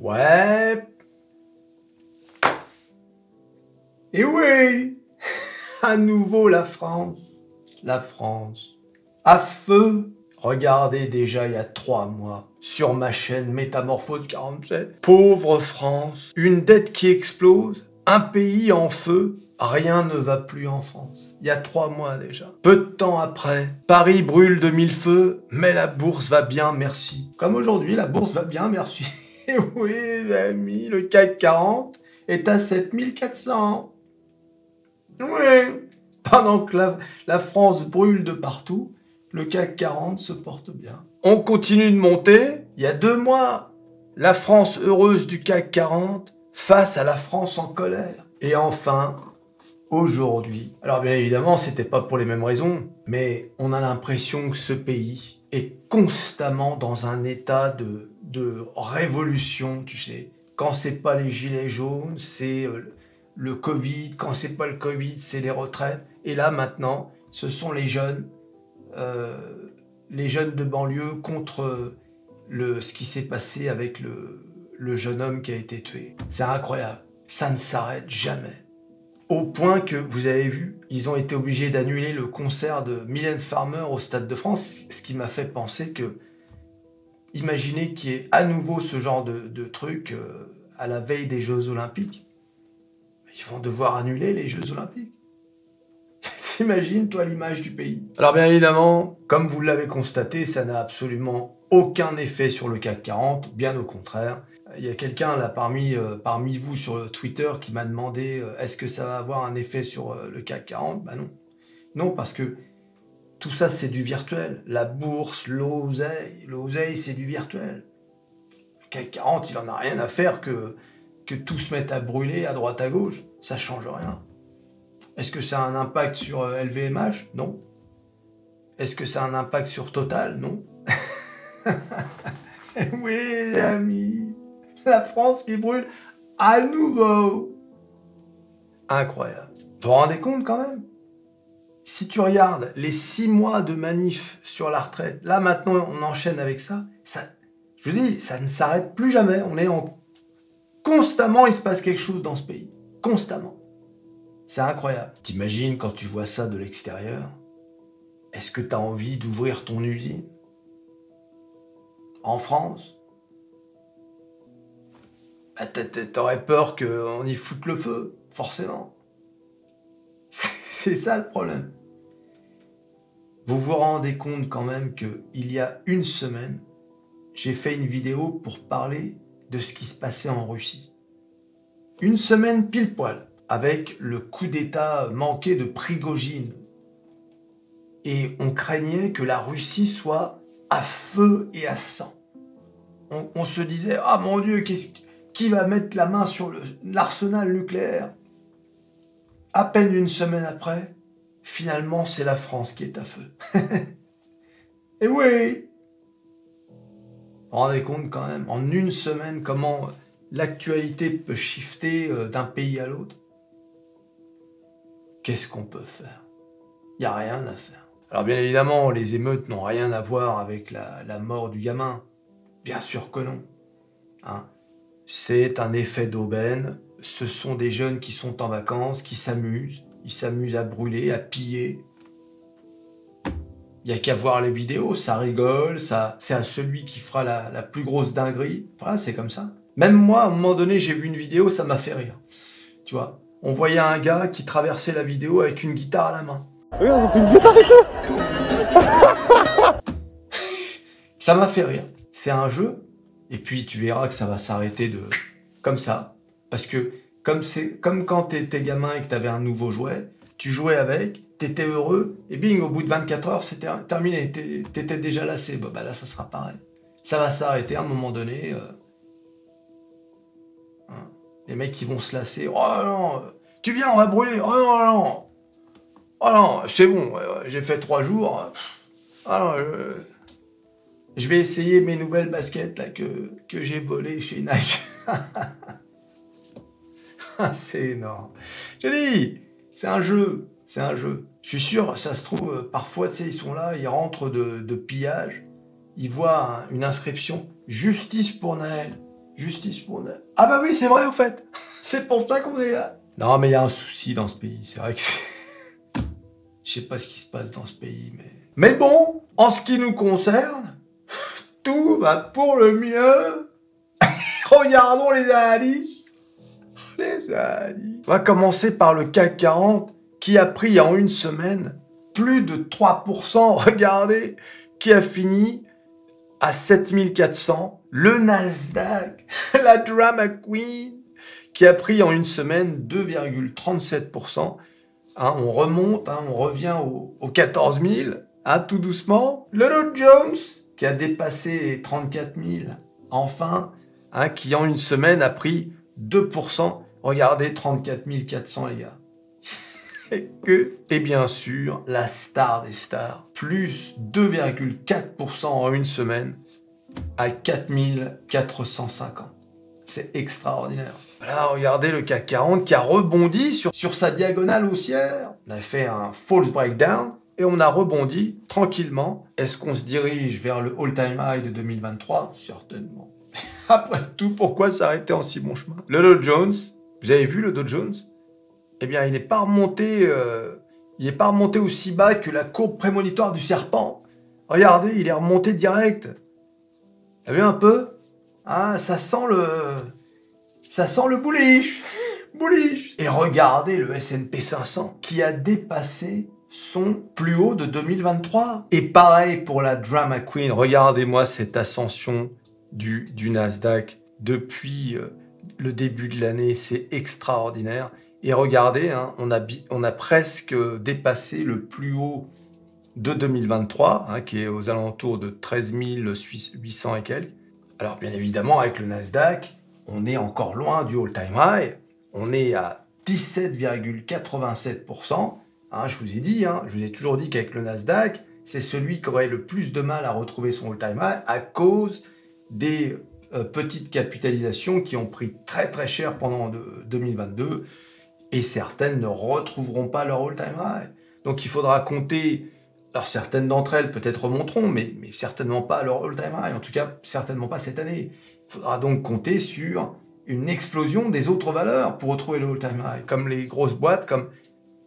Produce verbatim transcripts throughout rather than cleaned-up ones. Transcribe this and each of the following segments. Ouais. Et oui, à nouveau la France, la France, à feu. Regardez déjà il y a trois mois, sur ma chaîne Métamorphose quarante-sept, pauvre France, une dette qui explose, un pays en feu, rien ne va plus en France. Il y a trois mois déjà. Peu de temps après, Paris brûle de mille feux, mais la bourse va bien, merci. Comme aujourd'hui, la bourse va bien, merci. Et oui, l'ami, le CAC quarante est à sept mille quatre cents. Oui, pendant que la, la France brûle de partout, le CAC quarante se porte bien. On continue de monter. Il y a deux mois, la France heureuse du CAC quarante face à la France en colère. Et enfin, aujourd'hui. Alors bien évidemment, c'était pas pour les mêmes raisons, mais on a l'impression que ce pays est constamment dans un état de, de révolution, tu sais. Quand c'est pas les gilets jaunes, c'est le Covid. Quand c'est pas le Covid, c'est les retraites. Et là maintenant, ce sont les jeunes. Euh, les jeunes de banlieue contre le, ce qui s'est passé avec le, le jeune homme qui a été tué. C'est incroyable, ça ne s'arrête jamais. Au point que, vous avez vu, ils ont été obligés d'annuler le concert de Mylène Farmer au Stade de France, ce qui m'a fait penser que, imaginez qu'il y ait à nouveau ce genre de, de truc euh, à la veille des Jeux Olympiques. Ils vont devoir annuler les Jeux Olympiques. T'imagines, toi, l'image du pays. Alors bien évidemment, comme vous l'avez constaté, ça n'a absolument aucun effet sur le CAC quarante, bien au contraire. Il y a quelqu'un là parmi, euh, parmi vous sur Twitter qui m'a demandé euh, est-ce que ça va avoir un effet sur euh, le CAC quarante? Bah non. Non, parce que tout ça, c'est du virtuel. La bourse, l'oseille, l'oseille, c'est du virtuel. Le CAC quarante, il en a rien à faire que, que tout se mette à brûler à droite à gauche. Ça change rien. Est-ce que ça a un impact sur L V M H? Non. Est-ce que ça a un impact sur Total? Non. Oui, les amis. La France qui brûle à nouveau. Incroyable. Vous vous rendez compte quand même? Si tu regardes les six mois de manif sur la retraite, là maintenant on enchaîne avec ça, ça je vous dis, ça ne s'arrête plus jamais. On est en... Constamment, il se passe quelque chose dans ce pays. Constamment. C'est incroyable. T'imagines quand tu vois ça de l'extérieur, est-ce que t'as envie d'ouvrir ton usine? En France? Bah t'aurais peur qu'on y foute le feu, forcément. C'est ça le problème. Vous vous rendez compte quand même qu'il y a une semaine, j'ai fait une vidéo pour parler de ce qui se passait en Russie. Une semaine pile poil. Avec le coup d'État manqué de Prigogine. Et on craignait que la Russie soit à feu et à sang. On, on se disait, ah mon Dieu, qu'est-ce, qui va mettre la main sur l'arsenal nucléaire? À peine une semaine après, finalement, c'est la France qui est à feu. Et oui! Vous vous rendez compte quand même, en une semaine, comment l'actualité peut shifter d'un pays à l'autre? Qu'est-ce qu'on peut faire? Il n'y a rien à faire. Alors bien évidemment, les émeutes n'ont rien à voir avec la, la mort du gamin. Bien sûr que non. Hein? C'est un effet d'aubaine. Ce sont des jeunes qui sont en vacances, qui s'amusent. Ils s'amusent à brûler, à piller. Il n'y a qu'à voir les vidéos, ça rigole, ça, c'est à celui qui fera la, la plus grosse dinguerie. Voilà, c'est comme ça. Même moi, à un moment donné, j'ai vu une vidéo, ça m'a fait rire. Tu vois? On voyait un gars qui traversait la vidéo avec une guitare à la main. Oui, on a pris une guitare avec eux. Ça m'a fait rire. C'est un jeu, et puis tu verras que ça va s'arrêter de... comme ça. Parce que, comme, comme quand t'étais gamin et que t'avais un nouveau jouet, tu jouais avec, t'étais heureux, et bing, au bout de vingt-quatre heures, c'était terminé. T'étais déjà lassé. Bah, bah là, ça sera pareil. Ça va s'arrêter à un moment donné... Euh... Les mecs qui vont se lasser. Oh non, tu viens, on va brûler. Oh non, non. Oh non, c'est bon, j'ai fait trois jours. Oh non, je... je vais essayer mes nouvelles baskets là, que, que j'ai volées chez Nike. C'est énorme. Je dis, c'est un jeu, c'est un jeu. Je suis sûr, ça se trouve, parfois, tu sais, ils sont là, ils rentrent de, de pillage, ils voient une inscription « Justice pour Naël ». Justice pour nous. Ah bah oui, c'est vrai en fait. C'est pour ça qu'on est là. Non mais il y a un souci dans ce pays, c'est vrai que c'est... Je sais pas ce qui se passe dans ce pays, mais... Mais bon, en ce qui nous concerne, tout va pour le mieux. Regardons les analyses. Les analyses. On va commencer par le CAC quarante, qui a pris en une semaine plus de trois pour cent, regardez, qui a fini à sept mille quatre cents. Le Nasdaq, la drama queen, qui a pris en une semaine deux virgule trente-sept pour cent. Hein, on remonte, hein, on revient aux au quatorze mille, hein, tout doucement. Le Dow Jones, qui a dépassé les trente-quatre mille, enfin, hein, qui en une semaine a pris deux pour cent. Regardez, trente-quatre mille quatre cents, les gars. Et, que... Et bien sûr, la star des stars, plus deux virgule quatre pour cent en une semaine, à quatre mille quatre cent cinquante. C'est extraordinaire. Voilà, regardez le CAC quarante qui a rebondi sur, sur sa diagonale haussière. On a fait un false breakdown et on a rebondi tranquillement. Est-ce qu'on se dirige vers le all-time high de deux mille vingt-trois? Certainement. Après tout, pourquoi s'arrêter en si bon chemin? Le Dow Jones, vous avez vu le Dow Jones? Eh bien, il n'est pas remonté, euh, il n'est pas remonté aussi bas que la courbe prémonitoire du serpent. Regardez, il est remonté direct. T'as vu un peu? Ah, ça sent le... Ça sent le bullish. Bullish. Et regardez le S and P cinq cents qui a dépassé son plus haut de deux mille vingt-trois. Et pareil pour la drama queen. Regardez-moi cette ascension du, du Nasdaq depuis euh, le début de l'année. C'est extraordinaire. Et regardez, hein, on, a, on a presque dépassé le plus haut de deux mille vingt-trois, hein, qui est aux alentours de treize mille huit cents et quelques. Alors bien évidemment, avec le Nasdaq, on est encore loin du all-time high. On est à dix-sept virgule quatre-vingt-sept pour cent. Hein, je vous ai dit, hein, je vous ai toujours dit qu'avec le Nasdaq, c'est celui qui aurait le plus de mal à retrouver son all-time high à cause des euh, petites capitalisations qui ont pris très très cher pendant de, deux mille vingt-deux et certaines ne retrouveront pas leur all-time high. Donc il faudra compter... Alors certaines d'entre elles peut-être remonteront, mais, mais certainement pas à leur all-time high, en tout cas certainement pas cette année. Il faudra donc compter sur une explosion des autres valeurs pour retrouver le all-time high, comme les grosses boîtes, comme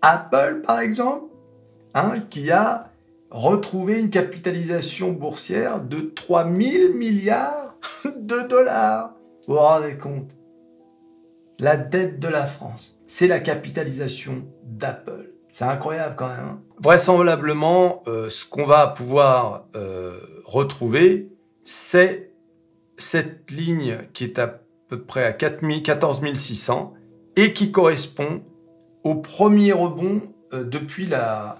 Apple par exemple, hein, qui a retrouvé une capitalisation boursière de trois mille milliards de dollars. Vous vous rendez compte? La dette de la France, c'est la capitalisation d'Apple. C'est incroyable quand même. Hein. Vraisemblablement, euh, ce qu'on va pouvoir euh, retrouver, c'est cette ligne qui est à peu près à quatorze mille six cents et qui correspond au premier rebond euh, depuis, la,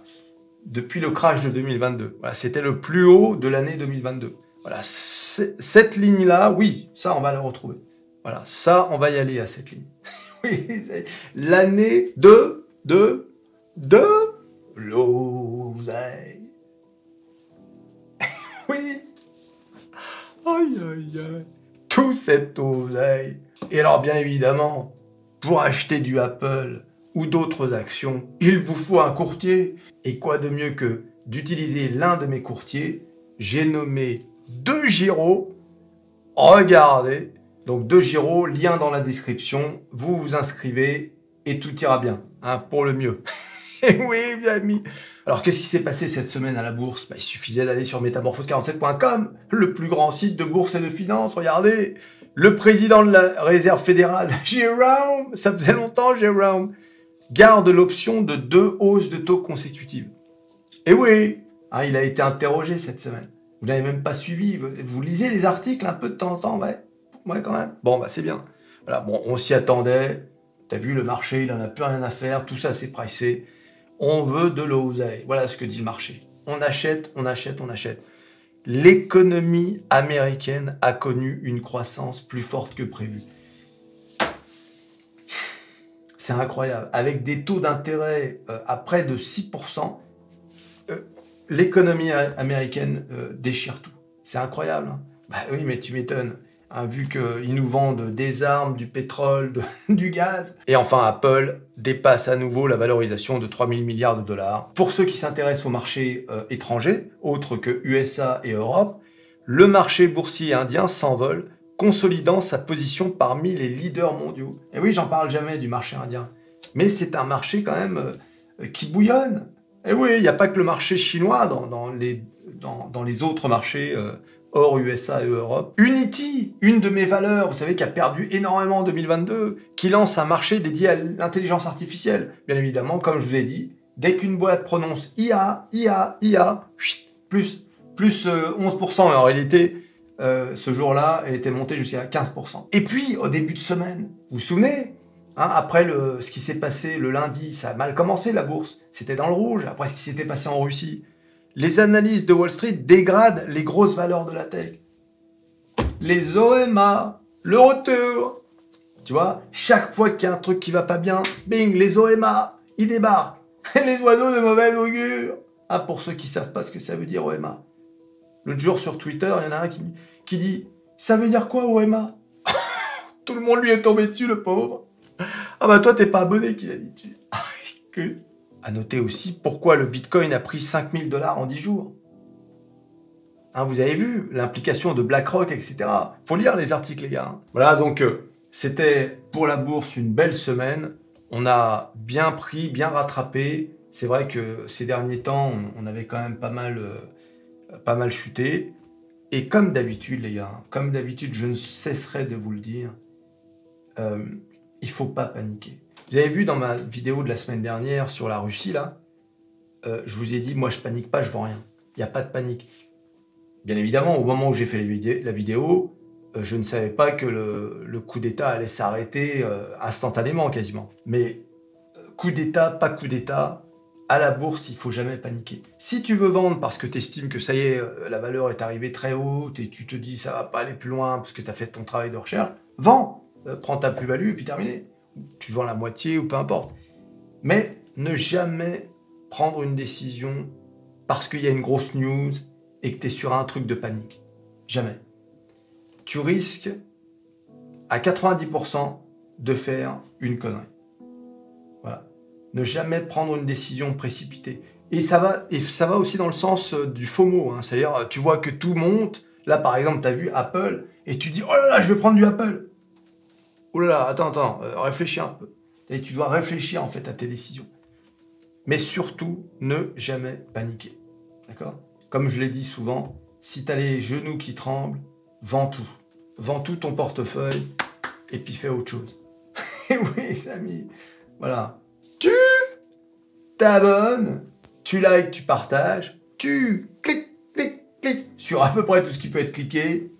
depuis le crash de deux mille vingt-deux. Voilà, c'était le plus haut de l'année deux mille vingt-deux. Voilà, cette ligne-là, oui, ça, on va la retrouver. Voilà, ça, on va y aller à cette ligne. Oui, c'est l'année de... de de l'oseille. Oui. Aïe, aïe, aïe. Tout cette oseille. Et alors, bien évidemment, pour acheter du Apple ou d'autres actions, il vous faut un courtier. Et quoi de mieux que d'utiliser l'un de mes courtiers? J'ai nommé DEGIRO. Regardez. Donc, DEGIRO, lien dans la description. Vous vous inscrivez et tout ira bien, hein, pour le mieux. Et oui, mes amis. Alors, qu'est-ce qui s'est passé cette semaine à la bourse? Bah, il suffisait d'aller sur métamorphose quarante-sept point com, le plus grand site de bourse et de finance. Regardez, le président de la Réserve fédérale, Jerome, ça faisait longtemps, Jerome, garde l'option de deux hausses de taux consécutives. Et oui, hein, il a été interrogé cette semaine. Vous n'avez même pas suivi. Vous lisez les articles un peu de temps en temps, ouais, ouais quand même. Bon, bah c'est bien. Voilà, bon, on s'y attendait. T'as vu, le marché, il en a plus rien à faire. Tout ça, c'est pricé. On veut de l'oseille. Voilà ce que dit le marché. On achète, on achète, on achète. L'économie américaine a connu une croissance plus forte que prévue. C'est incroyable. Avec des taux d'intérêt à près de six pour cent, l'économie américaine déchire tout. C'est incroyable. Bah oui, mais tu m'étonnes. Hein, vu qu'ils nous vendent des armes, du pétrole, de, du gaz. Et enfin, Apple dépasse à nouveau la valorisation de trois mille milliards de dollars. Pour ceux qui s'intéressent au marché euh, étranger, autre que U S A et Europe, le marché boursier indien s'envole, consolidant sa position parmi les leaders mondiaux. Et oui, j'en parle jamais du marché indien, mais c'est un marché quand même euh, qui bouillonne. Et oui, il n'y a pas que le marché chinois dans, dans, les, dans, dans les autres marchés euh, hors U S A et Europe. Unity, une de mes valeurs, vous savez, qui a perdu énormément en deux mille vingt-deux, qui lance un marché dédié à l'intelligence artificielle. Bien évidemment, comme je vous ai dit, dès qu'une boîte prononce I A, I A, I A, plus, plus onze pour cent, mais en réalité, euh, ce jour-là, elle était montée jusqu'à quinze pour cent. Et puis, au début de semaine, vous vous souvenez, hein, après le, ce qui s'est passé le lundi, ça a mal commencé la bourse, c'était dans le rouge, après ce qui s'était passé en Russie, les analyses de Wall Street dégradent les grosses valeurs de la tech. Les O M A, le retour. Tu vois, chaque fois qu'il y a un truc qui va pas bien, bing, les O M A, ils débarquent. Les oiseaux de mauvais augure. Ah, pour ceux qui savent pas ce que ça veut dire O M A. L'autre jour sur Twitter, il y en a un qui, qui dit « Ça veut dire quoi O M A ?» Tout le monde lui est tombé dessus, le pauvre. Ah bah toi, t'es pas abonné, qu'il a dit. Tu... que... À noter aussi pourquoi le Bitcoin a pris cinq mille dollars en dix jours. Hein, vous avez vu l'implication de BlackRock, et cetera. Faut lire les articles, les gars. Voilà, donc euh, c'était pour la bourse une belle semaine. On a bien pris, bien rattrapé. C'est vrai que ces derniers temps, on, on avait quand même pas mal, euh, pas mal chuté. Et comme d'habitude, les gars, comme d'habitude, je ne cesserai de vous le dire, euh, il ne faut pas paniquer. Vous avez vu dans ma vidéo de la semaine dernière sur la Russie, là, euh, je vous ai dit, moi, je panique pas, je vends rien. Il n'y a pas de panique. Bien évidemment, au moment où j'ai fait la vidéo, euh, je ne savais pas que le, le coup d'État allait s'arrêter euh, instantanément, quasiment. Mais euh, coup d'État, pas coup d'État, à la bourse, il ne faut jamais paniquer. Si tu veux vendre parce que tu estimes que ça y est, euh, la valeur est arrivée très haute et tu te dis, ça ne va pas aller plus loin parce que tu as fait ton travail de recherche, vends, euh, prends ta plus-value et puis terminé. Tu vends la moitié ou peu importe. Mais ne jamais prendre une décision parce qu'il y a une grosse news et que tu es sur un truc de panique. Jamais. Tu risques à quatre-vingt-dix pour cent de faire une connerie. Voilà. Ne jamais prendre une décision précipitée. Et ça va, et ça va aussi dans le sens du FOMO. Hein. C'est-à-dire, tu vois que tout monte. Là, par exemple, tu as vu Apple et tu dis « Oh là là, je vais prendre du Apple !» Oh là là, attends, attends, euh, réfléchis un peu. Et tu dois réfléchir en fait à tes décisions. Mais surtout, ne jamais paniquer. D'accord? Comme je l'ai dit souvent, si tu as les genoux qui tremblent, vends tout. Vends tout ton portefeuille et puis fais autre chose. Et oui, Samy, voilà. Tu t'abonnes, tu likes, tu partages, tu cliques, cliques, cliques sur à peu près tout ce qui peut être cliqué.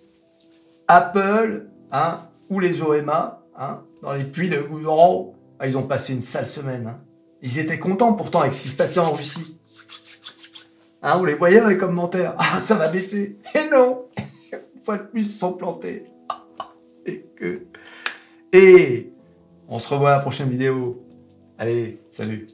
Apple, hein, ou les O M A, hein, dans les puits de Goudron, ah, ils ont passé une sale semaine. Hein. Ils étaient contents pourtant avec ce qui se passait en Russie. Hein, on les voyait dans les commentaires. Ah, ça va baisser. Et non, une fois de plus, ils se sont plantés. Et que... Et on se revoit à la prochaine vidéo. Allez, salut.